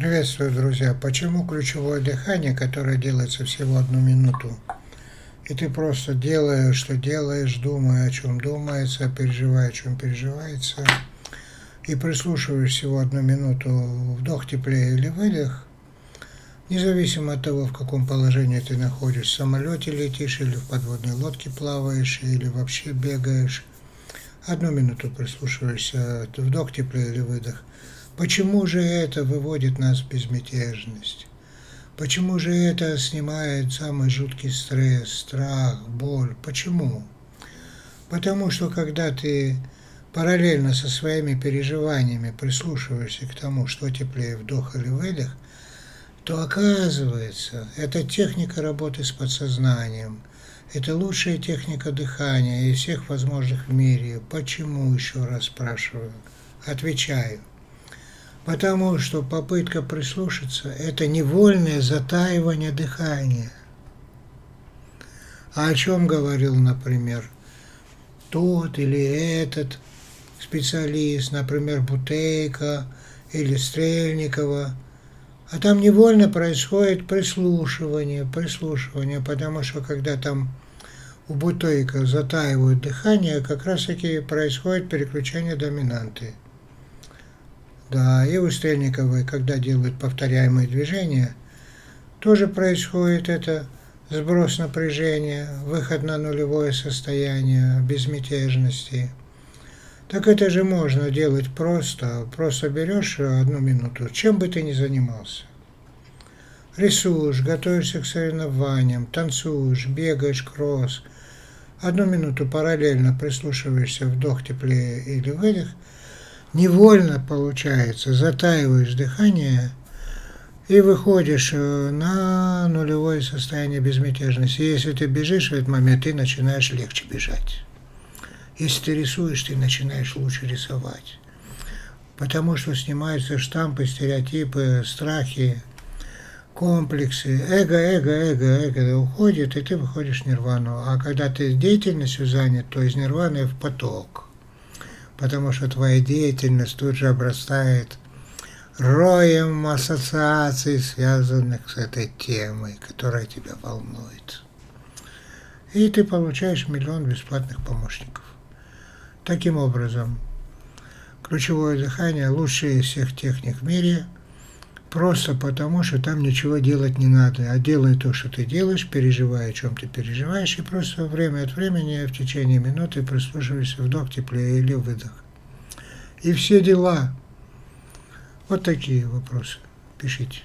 Приветствую, друзья! Почему ключевое дыхание, которое делается всего 1 минуту, и ты просто делаешь, что делаешь, думая, о чем думается, переживая, о чем переживается, и прислушиваешь всего 1 минуту вдох теплее или выдох, независимо от того, в каком положении ты находишься, в самолете летишь, или в подводной лодке плаваешь, или вообще бегаешь, 1 минуту прислушиваешься, вдох теплее или выдох. Почему же это выводит нас в безмятежность? Почему же это снимает самый жуткий стресс, страх, боль? Почему? Потому что когда ты параллельно со своими переживаниями прислушиваешься к тому, что теплее, вдох или выдох, то оказывается, это техника работы с подсознанием, это лучшая техника дыхания из всех возможных в мире. Почему, еще раз спрашиваю, отвечаю. Потому что попытка прислушаться – это невольное затаивание дыхания. А о чем говорил, например, тот или этот специалист, например, Бутейко или Стрельникова. А там невольно происходит прислушивание, потому что когда там у Бутейко затаивают дыхание, как раз-таки происходит переключение доминанты. Да, и у Стрельниковой, когда делают повторяемые движения, тоже происходит это сброс напряжения, выход на нулевое состояние безмятежности. Так это же можно делать просто берешь 1 минуту, чем бы ты ни занимался. Рисуешь, готовишься к соревнованиям, танцуешь, бегаешь, кросс. 1 минуту параллельно прислушиваешься, вдох теплее или выдох. Невольно, получается, затаиваешь дыхание и выходишь на нулевое состояние безмятежности. Если ты бежишь в этот момент, ты начинаешь легче бежать. Если ты рисуешь, ты начинаешь лучше рисовать. Потому что снимаются штампы, стереотипы, страхи, комплексы. Эго уходит, и ты выходишь в нирвану. А когда ты деятельностью занят, то из нирваны в поток. Потому что твоя деятельность тут же обрастает роем ассоциаций, связанных с этой темой, которая тебя волнует. И ты получаешь 1 000 000 бесплатных помощников. Таким образом, ключевое дыхание – лучшая из всех техник в мире, просто потому, что там ничего делать не надо, а делай то, что ты делаешь, переживай, о чем ты переживаешь, и просто время от времени, в течение минуты прислушивайся, вдох теплее или выдох. И все дела. Вот такие вопросы. Пишите.